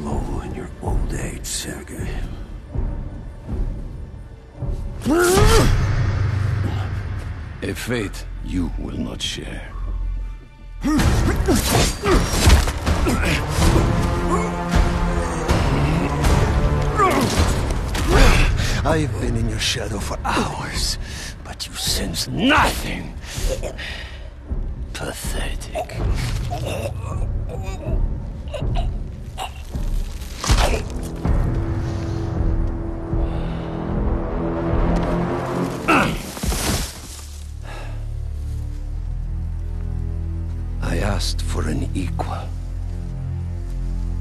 slow in your old age, Sergei. A fate you will not share. I've been in your shadow for hours, but you sense nothing. Pathetic. I asked for an equal,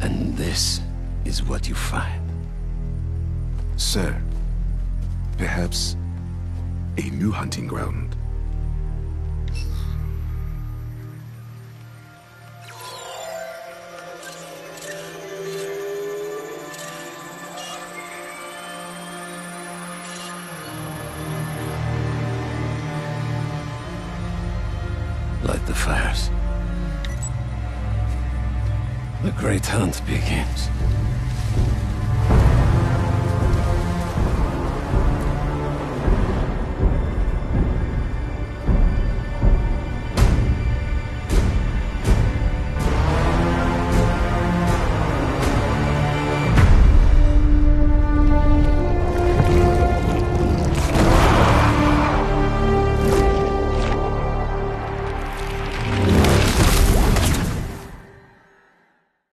and this is what you find. Sir, perhaps a new hunting ground. Light the fires. The great hunt begins.